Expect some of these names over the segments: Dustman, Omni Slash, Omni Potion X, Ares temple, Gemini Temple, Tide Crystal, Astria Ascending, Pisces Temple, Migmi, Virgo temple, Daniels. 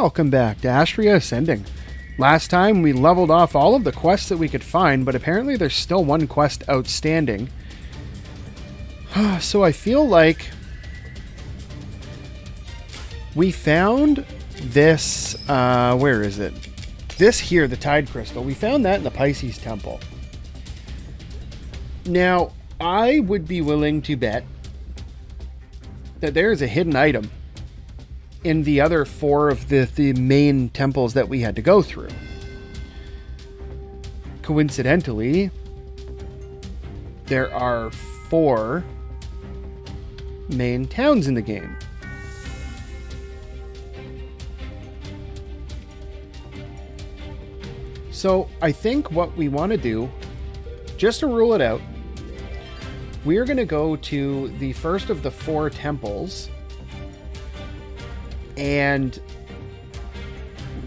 welcome back to Astria Ascending. Last time we leveled off all of the quests that we could find, but apparently there's still one quest outstanding. So I feel like we found this, where is it? This here, the Tide Crystal. We found that in the Pisces Temple. Now, I would be willing to bet that there is a hidden item in the other four of the main temples that we had to go through. Coincidentally, there are four main towns in the game. So I think what we want to do, just to rule it out, we are going to go to the first of the four temples, and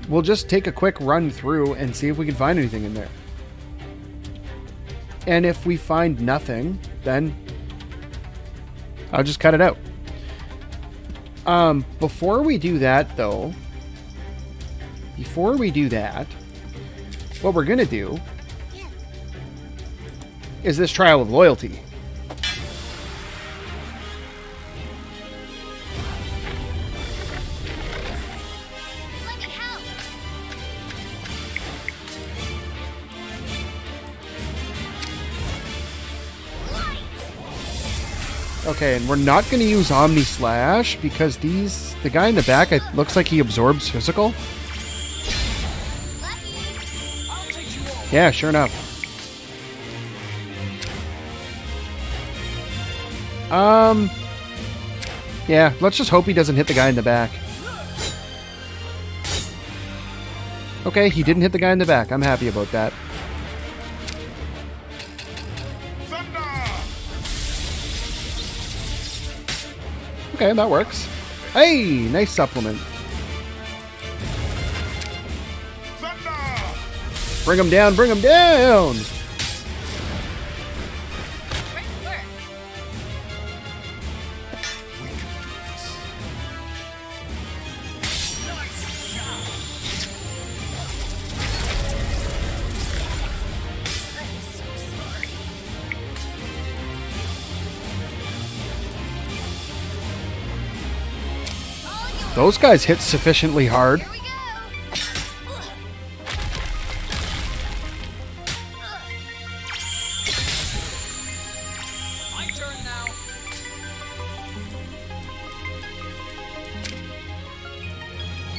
we'll just take a quick run through and see if we can find anything in there. And if we find nothing, then I'll just cut it out. Before we do that, though, what we're going to do is this Trial of Loyalty. Okay, and we're not going to use Omni Slash because the guy in the back, it looks like he absorbs physical. Yeah, sure enough. Yeah, let's just hope he doesn't hit the guy in the back. Okay, he didn't hit the guy in the back. I'm happy about that. Okay, that works. Hey, nice supplement. Bring him down, bring him down! Those guys hit sufficiently hard. My turn now.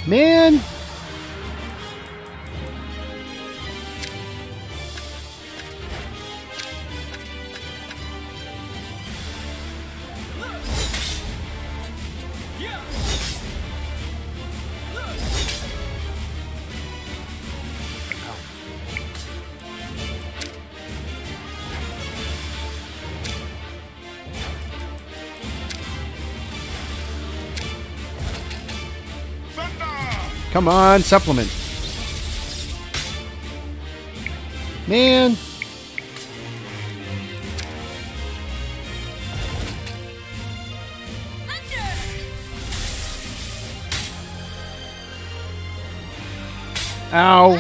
Man. Come on, supplement. Man. Ow.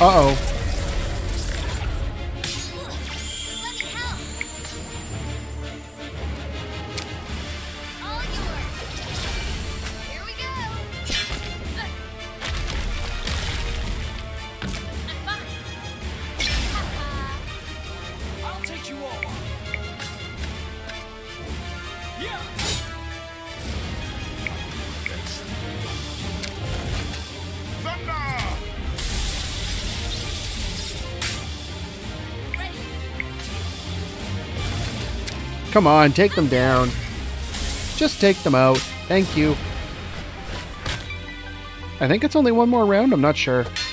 Uh-oh. Come on, take them down. Just take them out. Thank you. I think it's only one more round. I'm not sure. Focus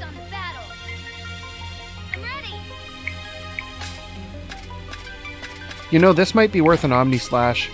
on the battle. I'm ready. You know, this might be worth an Omni Slash.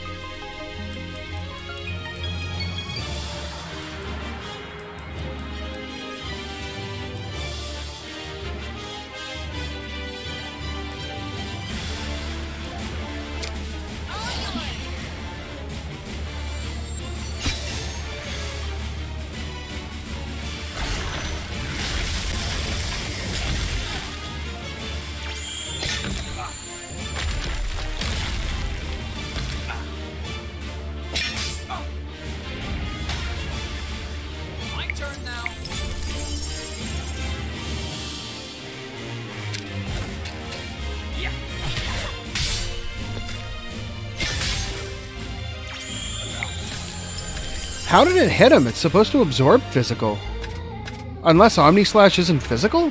How did it hit him? It's supposed to absorb physical. Unless Omni Slash isn't physical?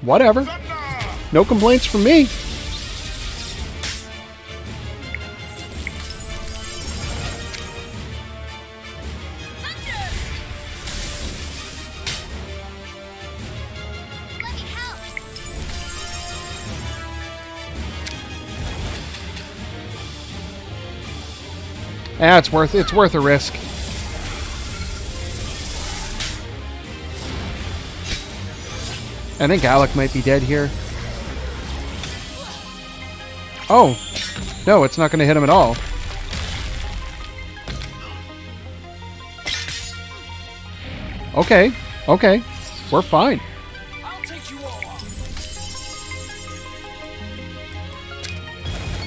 Whatever. No complaints from me. Yeah, it's worth a risk. I think Alec might be dead here. Oh! No, it's not going to hit him at all. Okay. Okay. We're fine.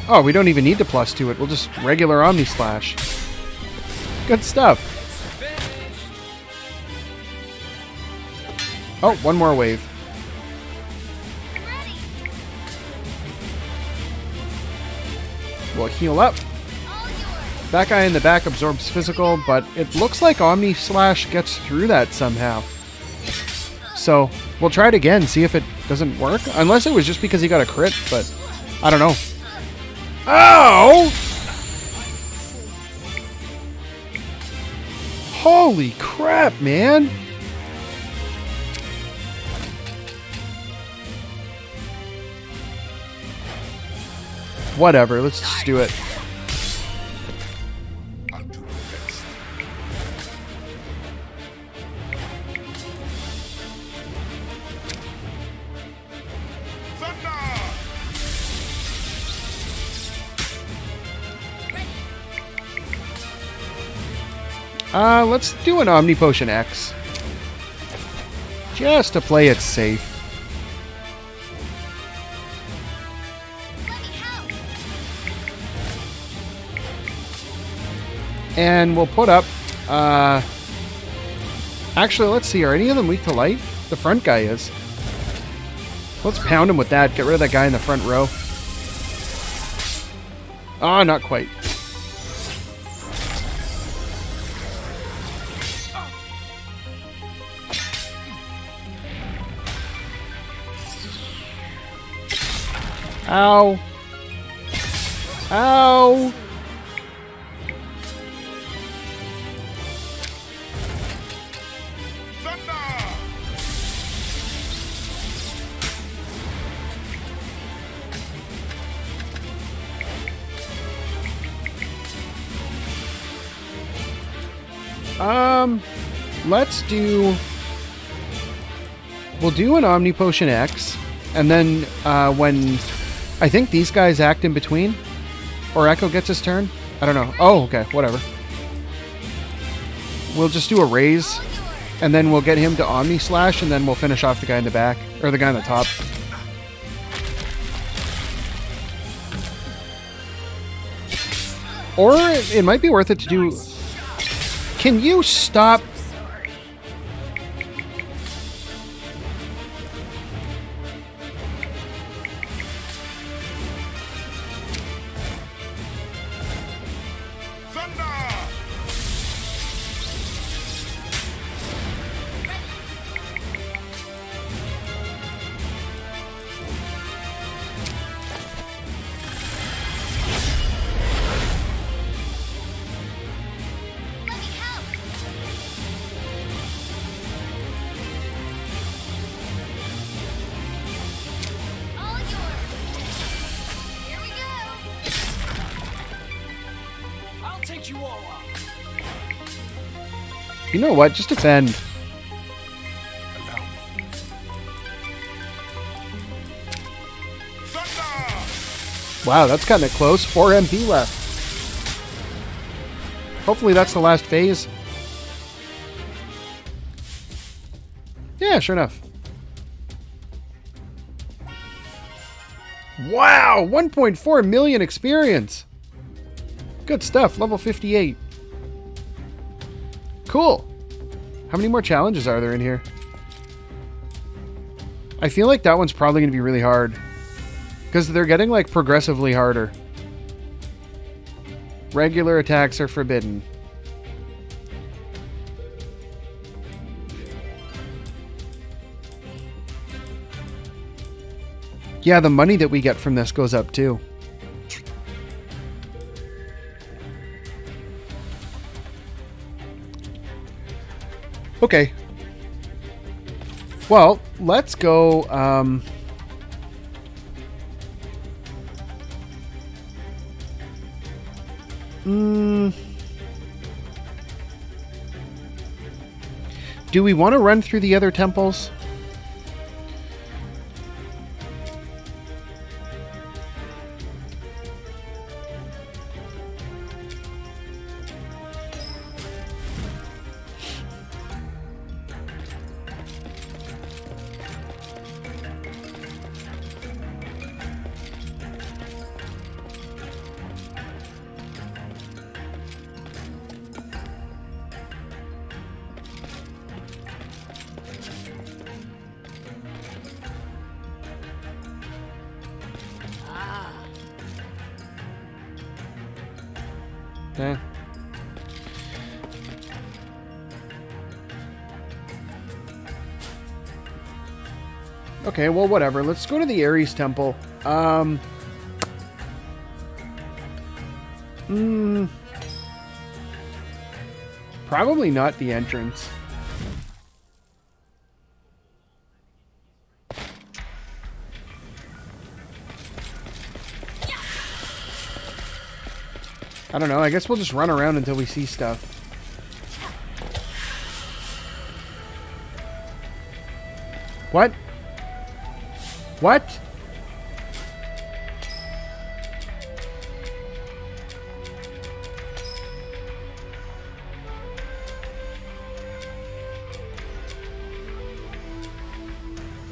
Oh, we don't even need to plus to it. We'll just regular Omni Slash. Good stuff. Oh, one more wave. We'll heal up. That guy in the back absorbs physical, but it looks like Omni Slash gets through that somehow. So, we'll try it again, see if it doesn't work. Unless it was just because he got a crit, but I don't know. Ow! Holy crap, man! Whatever, let's just do it. Let's do an Omni Potion X. Just to play it safe. And we'll put up, actually, let's see, are any of them weak to light? The front guy is. Let's pound him with that, get rid of that guy in the front row. Ah, not quite. Ow. Ow. We'll do an Omni Potion X, and then when I think these guys act in between. Or Echo gets his turn. I don't know. Oh, okay. Whatever. We'll just do a raise. And then we'll get him to Omni Slash. And then we'll finish off the guy in the back. Or the guy on the top. Or it might be worth it to do... Can you stop... You know what? Just defend. Wow, that's kind of close. 4 MP left. Hopefully that's the last phase. Yeah, sure enough. Wow! 1.4 million experience! Good stuff. Level 58. Cool. How many more challenges are there in here? I feel like that one's probably going to be really hard. Because they're getting, like, progressively harder. Regular attacks are forbidden. Yeah, the money that we get from this goes up too. Okay. Well, let's go. Do we want to run through the other temples? Okay, well, whatever. Let's go to the Ares temple. Probably not the entrance. I don't know. I guess we'll just run around until we see stuff. What? What?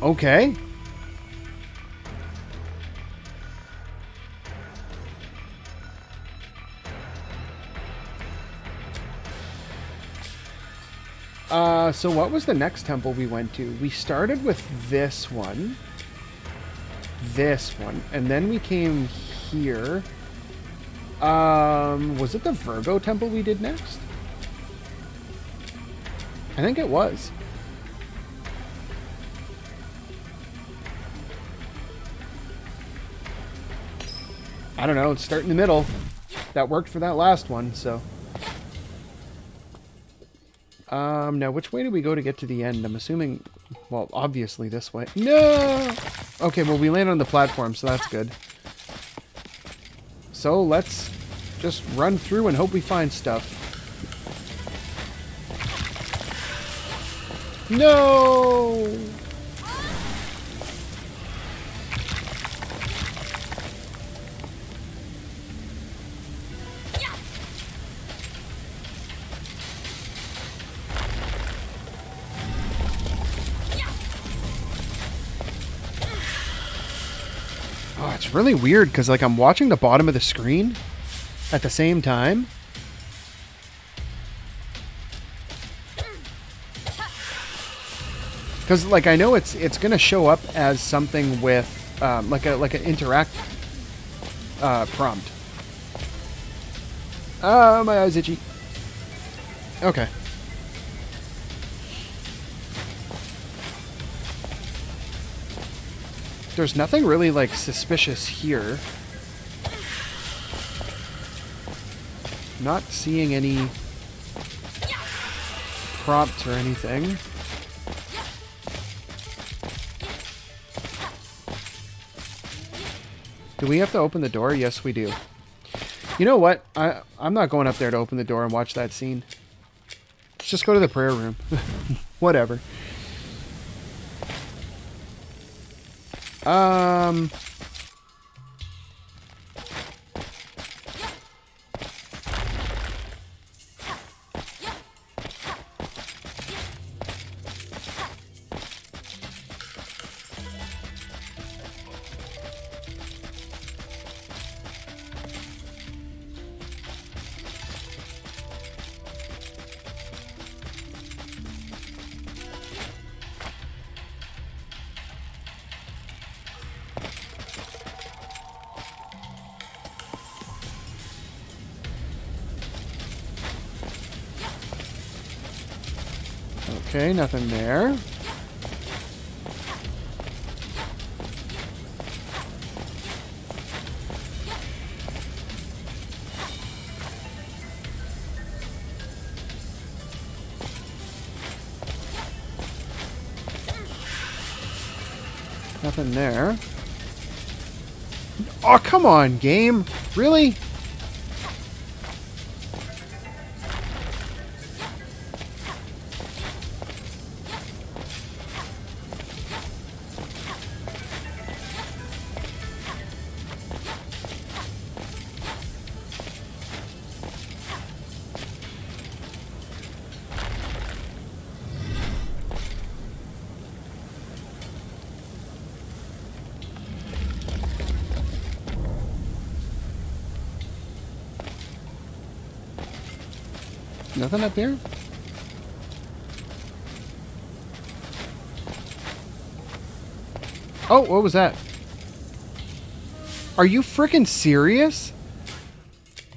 Okay. So what was the next temple we went to? We started with this one. This one, and then we came here. Was it the Virgo temple we did next? I think it was. I don't know, start in the middle. That worked for that last one, so. Now which way do we go to get to the end? I'm assuming, well, obviously this way. No! Okay, well, we land on the platform, so that's good. So let's just run through and hope we find stuff. No! Really weird, because like I'm watching the bottom of the screen at the same time. Because like I know it's gonna show up as something with like an interact prompt. Oh, my eye's itchy. Okay. There's nothing really, like, suspicious here. Not seeing any prompts or anything. Do we have to open the door? Yes, we do. You know what? I'm not going up there to open the door and watch that scene. Let's just go to the prayer room. Whatever. Okay, nothing there. Nothing there. Oh, come on, game. Really? Nothing up here? Oh, what was that? Are you freaking serious?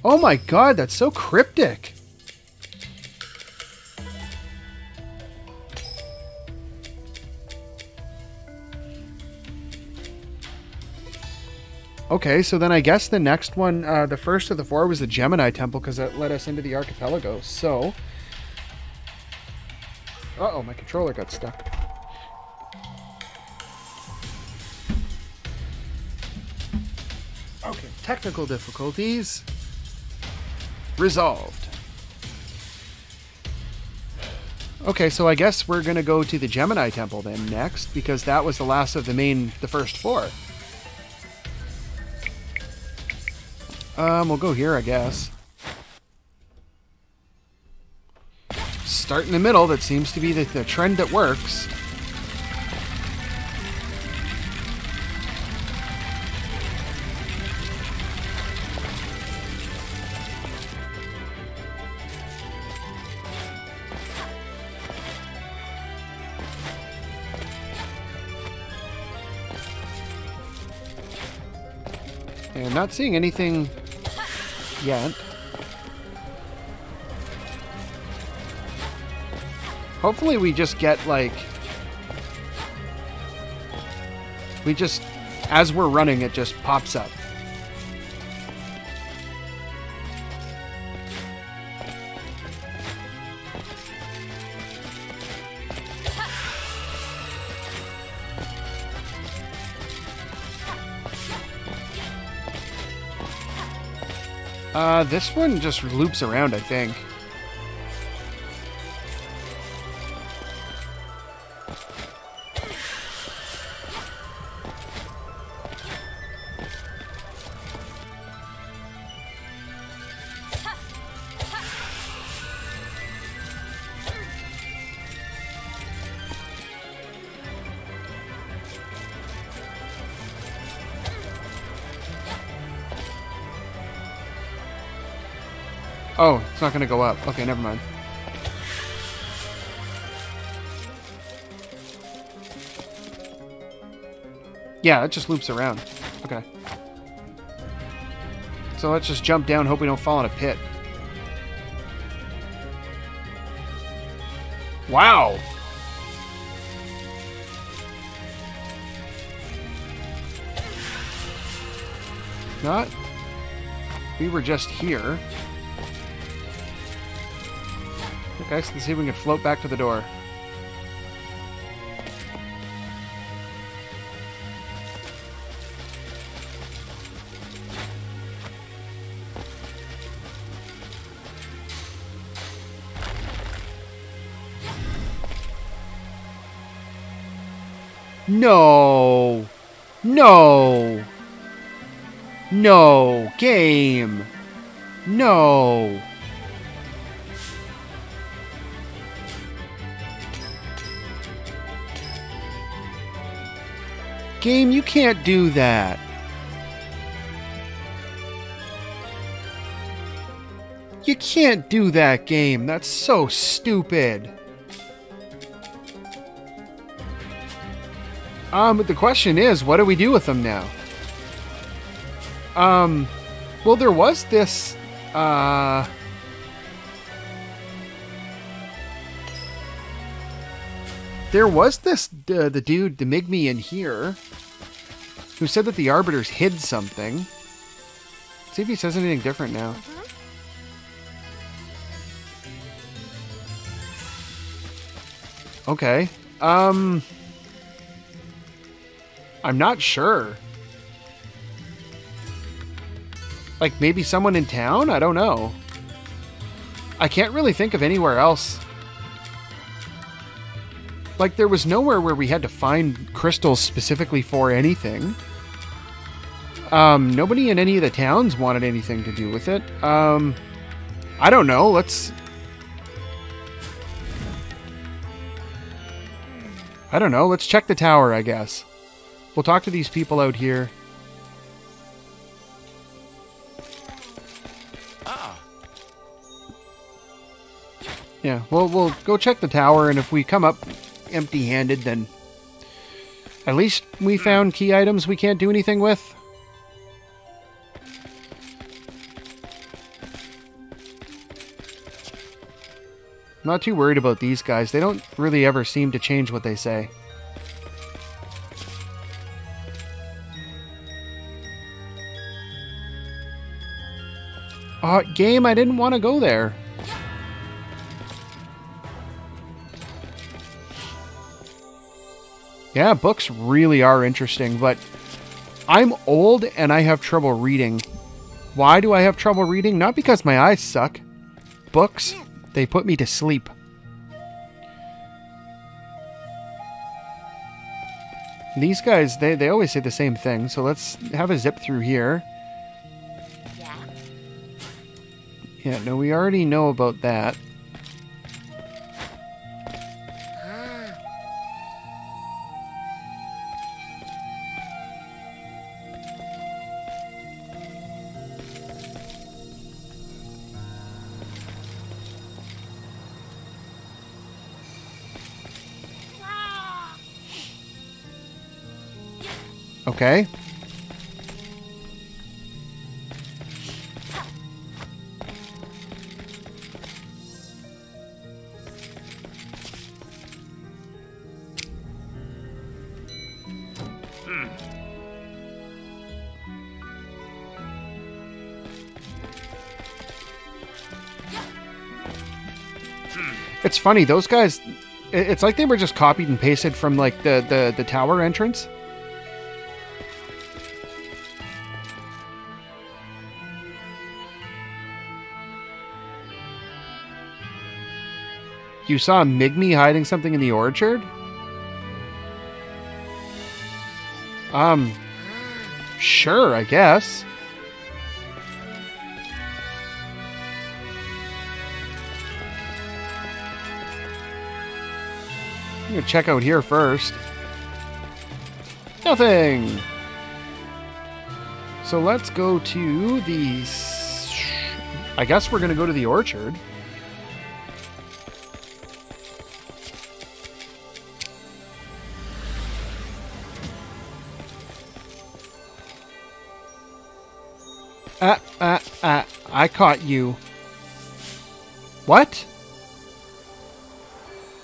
Oh my god, that's so cryptic. Okay, so then I guess the next one, the first of the four was the Gemini Temple, because that led us into the archipelago, so... Uh-oh, my controller got stuck. Okay, technical difficulties. Resolved. Okay, so I guess we're going to go to the Gemini Temple then next, because that was the last of the first four. We'll go here, I guess. Start in the middle. That seems to be the trend that works. And not seeing anything... yet. Hopefully we just get, like... We just... As we're running, it just pops up. This one just loops around, I think. Oh, it's not going to go up. Okay, never mind. Yeah, it just loops around. Okay. So let's just jump down, hope we don't fall in a pit. Wow! Not... We were just here. Okay, so let's see if we can float back to the door. No! No! No! Game! No! Game, you can't do that. You can't do that, game. That's so stupid. But the question is, what do we do with them now? Well, there was this, There was this, the dude, the Migmi in here, who said that the Arbiters hid something. Let's see if he says anything different now. Okay. I'm not sure. Like, maybe someone in town? I don't know. I can't really think of anywhere else. Like, there was nowhere where we had to find crystals specifically for anything. Nobody in any of the towns wanted anything to do with it. I don't know. Let's check the tower, I guess. We'll talk to these people out here. Yeah, we'll go check the tower, and if we come up empty-handed, then at least we found key items we can't do anything with. Not too worried about these guys. They don't really ever seem to change what they say. Oh, game, I didn't want to go there. Yeah, books really are interesting, but I'm old and I have trouble reading. Why do I have trouble reading? Not because my eyes suck. Books... they put me to sleep. These guys, they always say the same thing, so let's have a zip through here. Yeah, no, we already know about that. Okay. It's funny, those guys, it's like they were just copied and pasted from like the tower entrance. You saw Migmi hiding something in the orchard? Sure, I guess. I'm gonna check out here first. Nothing! So let's go to the... I guess we're gonna go to the orchard. I caught you. What?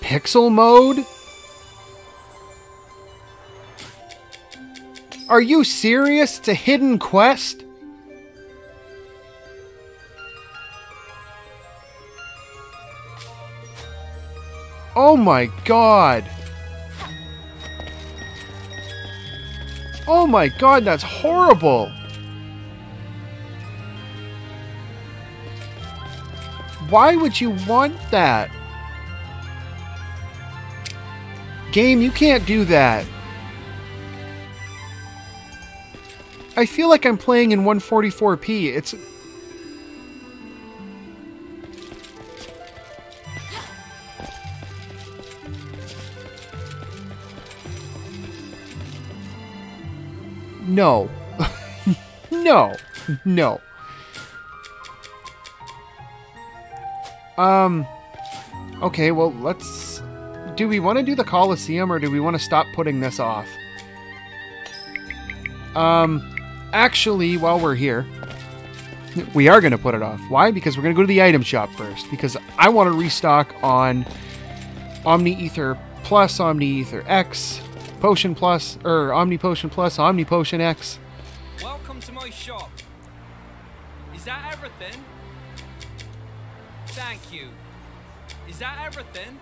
Pixel mode? Are you serious? It's a hidden quest? Oh my god. Oh my god, that's horrible. Why would you want that? Game, you can't do that. I feel like I'm playing in 144p. It's... no. No. No. Okay, well, let's... do we want to do the Colosseum, or do we want to stop putting this off? Actually, while we're here, we are going to put it off. Why? Because we're going to go to the item shop first, because I want to restock on Omni Ether Plus, Omni Ether X, Potion Plus, Omni Potion Plus, Omni Potion X. Welcome to my shop. Is that everything? Thank you. Is that everything?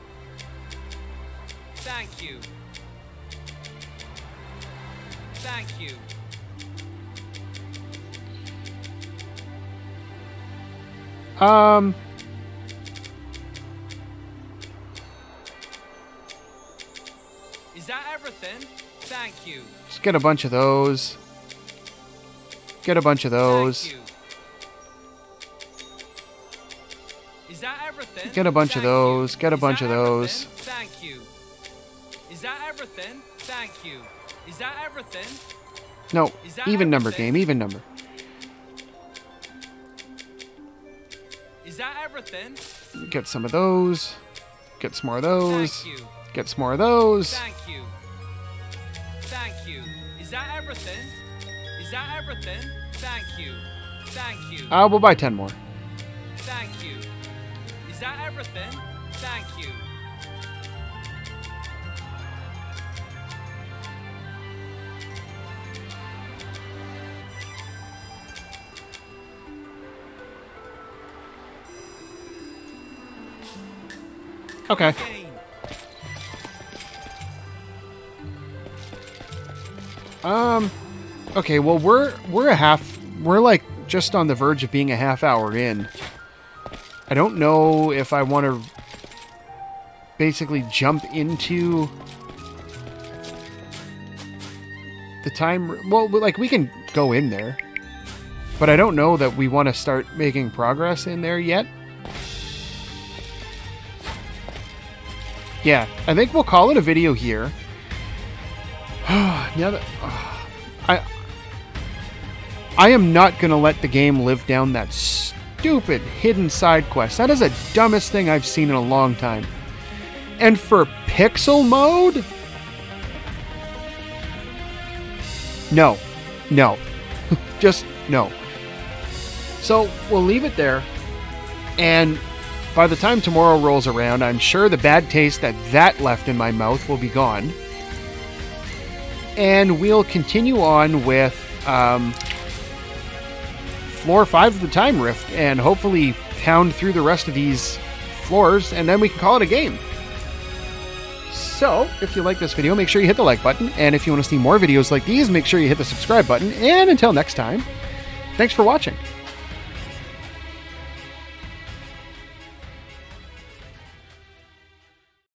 Thank you. Thank you. Is that everything? Thank you. Just get a bunch of those. Get a bunch of those. Thank you. Is that everything? Get a bunch of those. Get a bunch of those. Thank you. Is that everything? Thank you. Is that everything? No, even number game, even number. Is that everything? Get some of those. Get some more of those. Thank you. Get some more of those. Thank you. Thank you. Is that everything? Is that everything? Thank you. Thank you. We'll buy 10 more. Thank you. Is that everything? Thank you. Okay. Okay, well we're like just on the verge of being a half hour in. I don't know if I want to basically jump into the time. Well, like we can go in there, but I don't know that we want to start making progress in there yet. Yeah, I think we'll call it a video here. Now that, I am not going to let the game live down that stupid hidden side quest. That is the dumbest thing I've seen in a long time. And for pixel mode? No. No. Just no. So we'll leave it there. And by the time tomorrow rolls around, I'm sure the bad taste that left in my mouth will be gone. And we'll continue on with floor 5 of the Time Rift and hopefully pound through the rest of these floors, and then we can call it a game. So, if you like this video, make sure you hit the like button. And if you want to see more videos like these, make sure you hit the subscribe button. And until next time, thanks for watching.